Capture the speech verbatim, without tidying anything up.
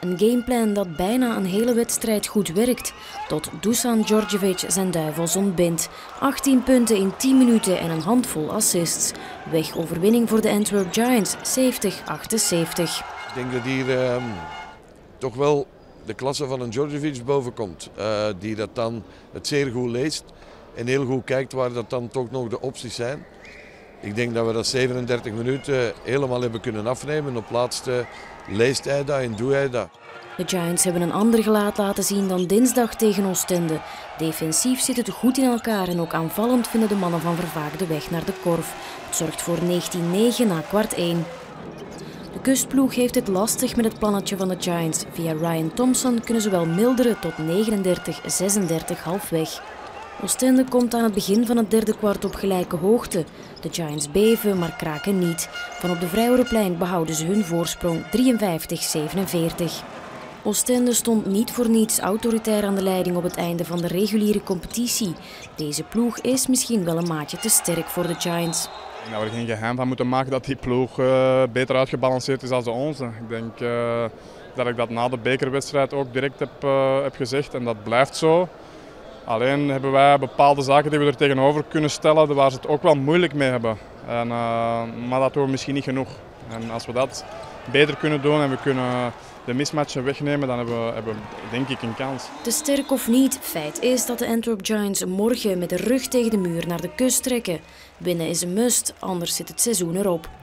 Een gameplan dat bijna een hele wedstrijd goed werkt, tot Dusan Djordjevic zijn duivels ontbindt. achttien punten in tien minuten en een handvol assists. Wegoverwinning voor de Antwerp Giants, zeventig achtenzeventig. Ik denk dat hier uh, toch wel de klasse van een Djordjevic bovenkomt. Uh, die dat dan het zeer goed leest en heel goed kijkt waar dat dan toch nog de opties zijn. Ik denk dat we dat zevenendertig minuten helemaal hebben kunnen afnemen. Op laatste leest hij dat en doet hij dat. De Giants hebben een ander gelaat laten zien dan dinsdag tegen Oostende. Defensief zit het goed in elkaar en ook aanvallend vinden de mannen van Vervaet de weg naar de korf. Het zorgt voor negentien negen na kwart één. De kustploeg heeft het lastig met het plannetje van de Giants. Via Ryan Thompson kunnen ze wel milderen tot negenendertig zesendertig halfweg. Oostende komt aan het begin van het derde kwart op gelijke hoogte. De Giants beven, maar kraken niet. Van op de Vrijwareplein behouden ze hun voorsprong drieënvijftig zevenenveertig. Oostende stond niet voor niets autoritair aan de leiding op het einde van de reguliere competitie. Deze ploeg is misschien wel een maatje te sterk voor de Giants. Ik denk dat we er geen geheim van moeten maken dat die ploeg uh, beter uitgebalanceerd is dan de onze. Ik denk uh, dat ik dat na de bekerwedstrijd ook direct heb, uh, heb gezegd en dat blijft zo. Alleen hebben wij bepaalde zaken die we er tegenover kunnen stellen waar ze het ook wel moeilijk mee hebben. En, uh, maar dat doen we misschien niet genoeg. En als we dat beter kunnen doen en we kunnen de mismatchen wegnemen, dan hebben we, hebben we denk ik een kans. Te sterk of niet, feit is dat de Antwerp Giants morgen met de rug tegen de muur naar de kust trekken. Winnen is een must, anders zit het seizoen erop.